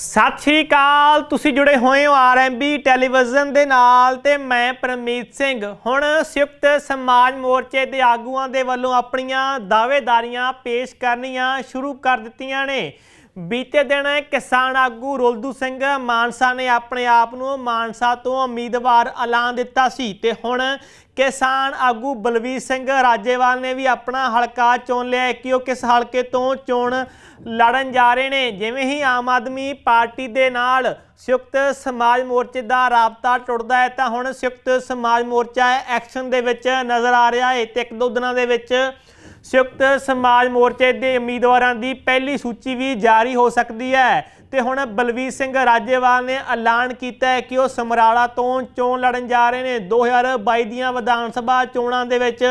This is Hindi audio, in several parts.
सत श्री अकाल। तुसी जुड़े हुए हो RMB टेलीविजन दे नाल ते मैं परमजीत सिंह। हुण संयुक्त समाज मोर्चे दे आगूआं दे वल्लों अपणियां दावेदारियां पेश करनियां शुरू कर दित्तियां ने। बीते दिन किसान आगू रुलदू सिंह मानसा ने अपने आप को मानसा तो उम्मीदवार ऐलान दिता सी ते हुण किसान आगू बलबीर सिंह राजेवाल ने भी अपना हलका चुन लिया कि वह किस हलके तो चोण लड़न जा रहे हैं। जिवें ही आम आदमी पार्टी दे नाल संयुक्त समाज मोर्चे का राबता टुटदा है तो हुण संयुक्त समाज मोर्चा एक्शन दे विच नज़र आ रहा है। एक दो दिनों दे विच संयुक्त समाज मोर्चे के उम्मीदवारों की पहली सूची भी जारी हो सकती है। तो हुण बलबीर सिंह राजेवाल ने ऐलान किया है कि वह समराला तो चोण लड़न जा रहे हैं। 2022 दीआं विधान सभा चोणां दे विच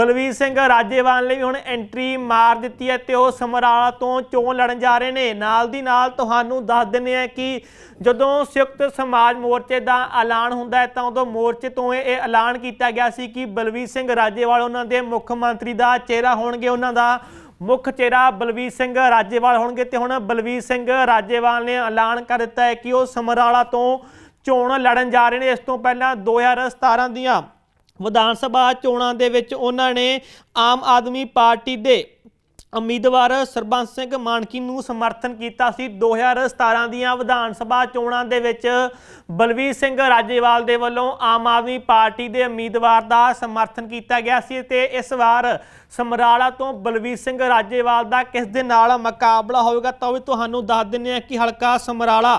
बलबीर सिंह राजेवाल ने भी हुण एंट्री मार दी है तो वह समराला तो चोण लड़न जा रहे हैं। नाल दी नाल तुहानूं दस दिंदे आ कि जदों संयुक्त समाज मोर्चे का ऐलान हुंदा है तो उदों मोर्चे तो ये ऐलान किया गया सी कि बलबीर सिंह राजेवाल उन्हां दे मुख्यमंत्री का चेहरा होणगे, उन्हां दा मुख्य चेहरा बलबीर सिंह राजेवाल होंगे। तो हुण बलबीर सिंह राजेवाल ने ऐलान कर दिता है कि वह समराला तो चोण लड़न जा रहे हैं। इस तो पहला 2017 दियां विधान सभा चोणां दे विच उन्होंने आम आदमी पार्टी के उम्मीदवार सरबंस सिंह मानकी नूं समर्थन किया सी। 2017 दीआं विधान सभा चोणां दे विच बलबीर सिंह राजेवाल दे वल्लों आम आदमी पार्टी के उम्मीदवार का समर्थन किया गया सी ते इस बार समराला तो बलबीर सिंह राजेवाल का किस दे नाल मुकाबला होगा तो भी तुहानूं दस दिंदे आ कि हलका समराला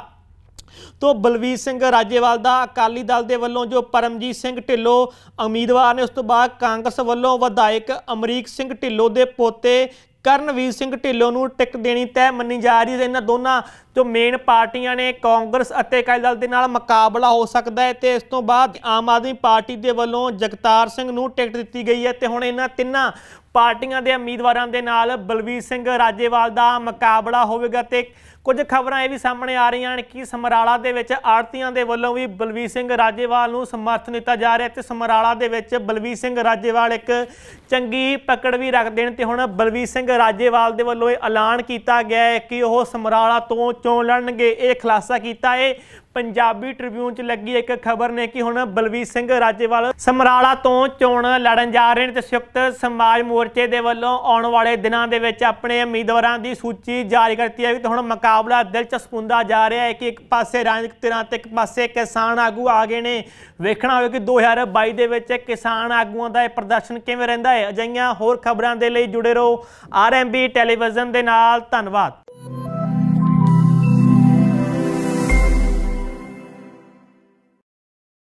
तो बलबीर सिंह राजेवाल का अकाली दल के वलों जो परमजीत सिंह ढिल्लों उम्मीदवार ने, उस तो बाद कांग्रेस वलों विधायक अमरीक सिंह ढिल्लों के पोते करणवीर सिंह ढिल्लों को टिकट देनी तय मनी जा रही है। इन्होंने दोनों जो मेन पार्टियां ने कांग्रेस और अकाली दल के नाल मुकाबला हो सकता है। तो इस तो बाद आम आदमी पार्टी के वलों जगतार सिंह को टिकट दी गई है। तो हुण इन्हां तिन्हां पार्टियां दे उम्मीदवारों के नाल बलबीर सिंह राजेवाल का मुकाबला होगा। तो कुछ खबरां यह भी सामने आ रही हैं कि समराला दे विच आड़तीआं दे वल्लों भी बलबीर सिंह राजेवाल नूं समर्थन दिता जा रहा है। तो समराला दे विच बलबीर सिंह राजेवाल एक चंगी पकड़ भी रखते हैं। तो हुण बलबीर सिंह राजेवाल के वल्लों ऐलान किया गया है कि वह समराला तो चोण लड़नगे। ये खुलासा किया है पंजाबी ट्रिब्यून च लगी एक खबर ने कि हुण बलबीर सिंह राजेवाल समराला तो चोण लड़न जा रहे हैं। तो संयुक्त समाज मोर्चे के वलों आने वाले दिनों के विच अपने उम्मीदवारों की सूची जारी करती है। तो हुण मुकाबला दिलचस्प होंदा जा रहा है कि एक पासे राजनीतिक धिरां ते एक पासे किसान आगू आ गए ने। वेखना होगा कि 2022 दे विच किसान आगूआं दा प्रदर्शन किवें रहिंदा है। अजिहियां होर खबरां दे लई जुड़े रहो RMB टेलीविजन दे नाल। धन्नवाद।